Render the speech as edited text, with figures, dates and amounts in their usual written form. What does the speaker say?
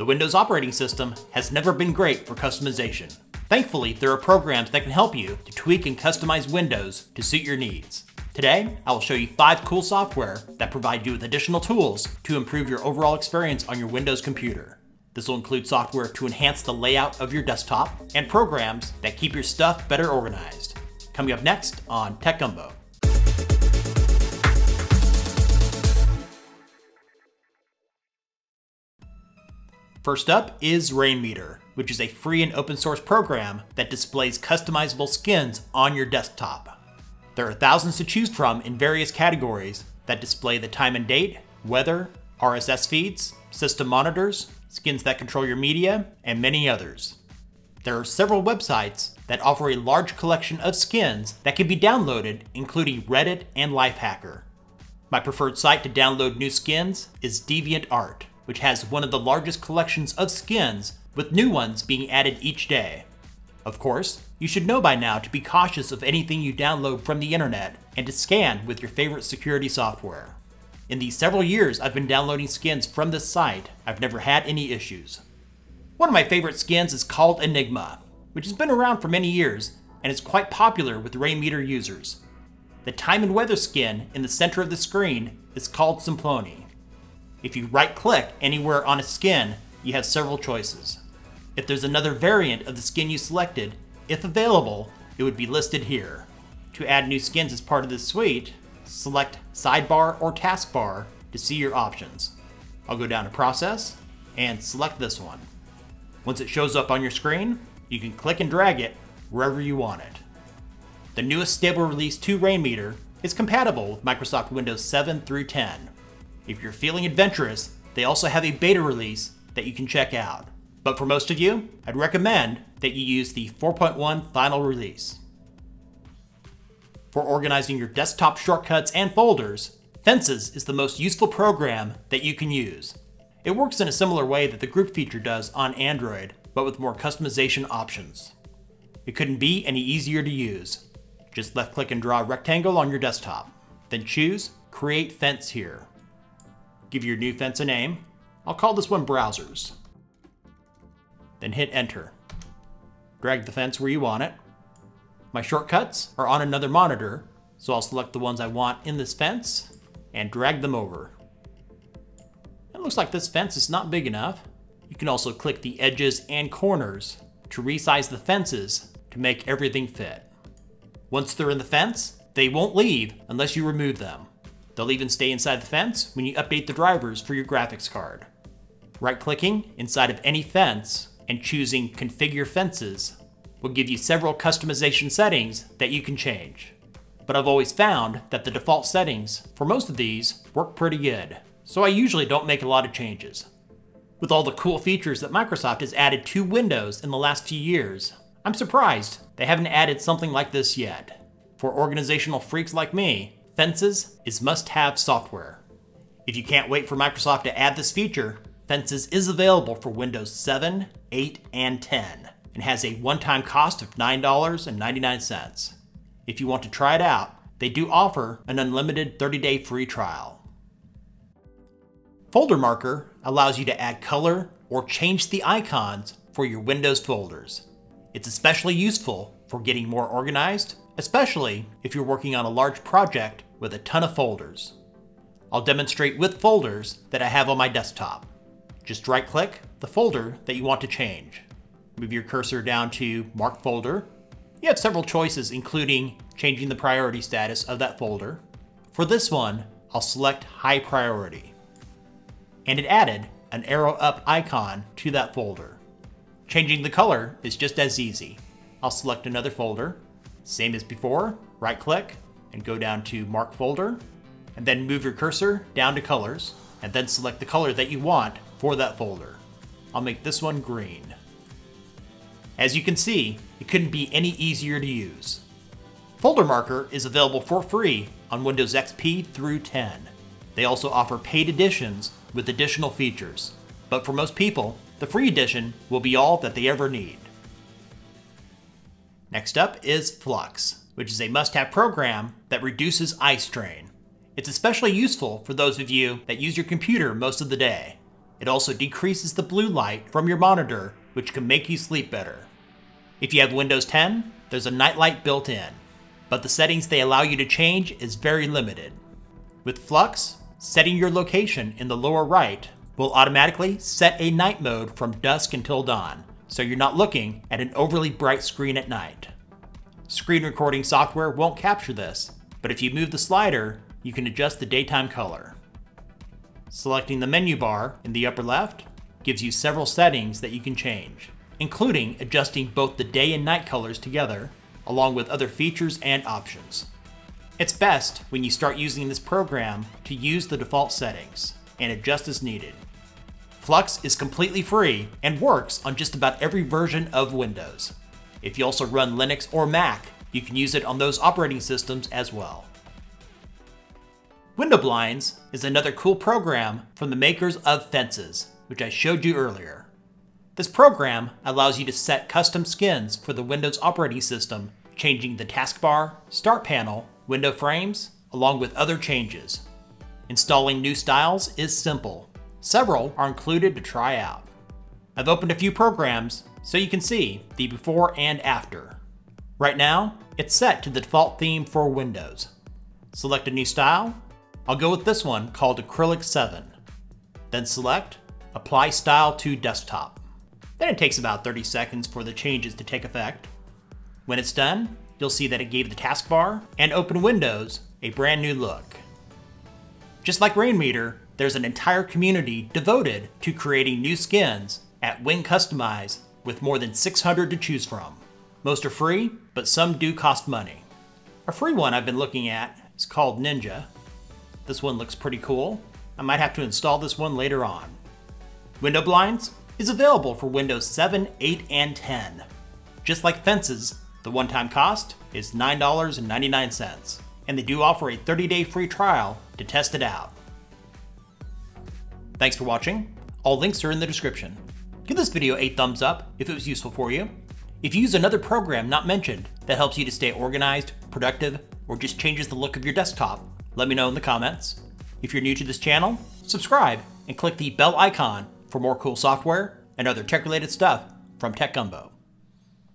The Windows operating system has never been great for customization. Thankfully, there are programs that can help you to tweak and customize Windows to suit your needs. Today, I will show you 5 cool software that provide you with additional tools to improve your overall experience on your Windows computer. This will include software to enhance the layout of your desktop and programs that keep your stuff better organized. Coming up next on TechGumbo. First up is Rainmeter, which is a free and open source program that displays customizable skins on your desktop. There are thousands to choose from in various categories that display the time and date, weather, RSS feeds, system monitors, skins that control your media, and many others. There are several websites that offer a large collection of skins that can be downloaded, including Reddit and Lifehacker. My preferred site to download new skins is DeviantArt, which has one of the largest collections of skins, with new ones being added each day. Of course, you should know by now to be cautious of anything you download from the internet and to scan with your favorite security software. In the several years I've been downloading skins from this site, I've never had any issues. One of my favorite skins is called Enigma, which has been around for many years and is quite popular with Rainmeter users. The time and weather skin in the center of the screen is called Simplony. If you right-click anywhere on a skin, you have several choices. If there's another variant of the skin you selected, if available, it would be listed here. To add new skins as part of this suite, select Sidebar or Taskbar to see your options. I'll go down to Process and select this one. Once it shows up on your screen, you can click and drag it wherever you want it. The newest stable release to Rainmeter is compatible with Microsoft Windows 7 through 10. If you're feeling adventurous, they also have a beta release that you can check out. But for most of you, I'd recommend that you use the 4.1 final release. For organizing your desktop shortcuts and folders, Fences is the most useful program that you can use. It works in a similar way that the group feature does on Android, but with more customization options. It couldn't be any easier to use. Just left-click and draw a rectangle on your desktop, then choose Create Fence here. Give your new fence a name. I'll call this one Browsers. Then hit Enter. Drag the fence where you want it. My shortcuts are on another monitor, so I'll select the ones I want in this fence and drag them over. It looks like this fence is not big enough. You can also click the edges and corners to resize the fences to make everything fit. Once they're in the fence, they won't leave unless you remove them. They'll even stay inside the fence when you update the drivers for your graphics card. Right-clicking inside of any fence and choosing Configure Fences will give you several customization settings that you can change. But I've always found that the default settings for most of these work pretty good, so I usually don't make a lot of changes. With all the cool features that Microsoft has added to Windows in the last few years, I'm surprised they haven't added something like this yet. For organizational freaks like me, Fences is must-have software. If you can't wait for Microsoft to add this feature, Fences is available for Windows 7, 8, and 10, and has a one-time cost of $9.99. If you want to try it out, they do offer an unlimited 30-day free trial. Folder Marker allows you to add color or change the icons for your Windows folders. It's especially useful for getting more organized, especially if you're working on a large project with a ton of folders. I'll demonstrate with folders that I have on my desktop. Just right-click the folder that you want to change. Move your cursor down to Mark Folder. You have several choices, including changing the priority status of that folder. For this one, I'll select High Priority. And it added an arrow up icon to that folder. Changing the color is just as easy. I'll select another folder. Same as before, right-click and go down to Mark Folder, and then move your cursor down to Colors, and then select the color that you want for that folder. I'll make this one green. As you can see, it couldn't be any easier to use. Folder Marker is available for free on Windows XP through 10. They also offer paid editions with additional features, but for most people, the free edition will be all that they ever need. Next up is f.lux, which is a must-have program that reduces eye strain. It's especially useful for those of you that use your computer most of the day. It also decreases the blue light from your monitor, which can make you sleep better. If you have Windows 10, there's a nightlight built in, but the settings they allow you to change is very limited. With f.lux, setting your location in the lower right will automatically set a night mode from dusk until dawn, so you're not looking at an overly bright screen at night. Screen recording software won't capture this, but if you move the slider, you can adjust the daytime color. Selecting the menu bar in the upper left gives you several settings that you can change, including adjusting both the day and night colors together, along with other features and options. It's best when you start using this program to use the default settings and adjust as needed. f.lux is completely free and works on just about every version of Windows. If you also run Linux or Mac, you can use it on those operating systems as well. WindowBlinds is another cool program from the makers of Fences, which I showed you earlier. This program allows you to set custom skins for the Windows operating system, changing the taskbar, start panel, window frames, along with other changes. Installing new styles is simple. Several are included to try out. I've opened a few programs so you can see the before and after. Right now, it's set to the default theme for Windows. Select a new style. I'll go with this one called Acrylic 7. Then select Apply Style to Desktop. Then it takes about 30 seconds for the changes to take effect. When it's done, you'll see that it gave the taskbar and open windows a brand new look. Just like Rainmeter, there's an entire community devoted to creating new skins at WinCustomize with more than 600 to choose from. Most are free, but some do cost money. A free one I've been looking at is called Ninja. This one looks pretty cool. I might have to install this one later on. WindowBlinds is available for Windows 7, 8, and 10. Just like Fences, the one-time cost is $9.99, and they do offer a 30-day free trial to test it out. Thanks for watching. All links are in the description. Give this video a thumbs up if it was useful for you. If you use another program not mentioned that helps you to stay organized, productive, or just changes the look of your desktop, let me know in the comments. If you're new to this channel, subscribe and click the bell icon for more cool software and other tech-related stuff from TechGumbo.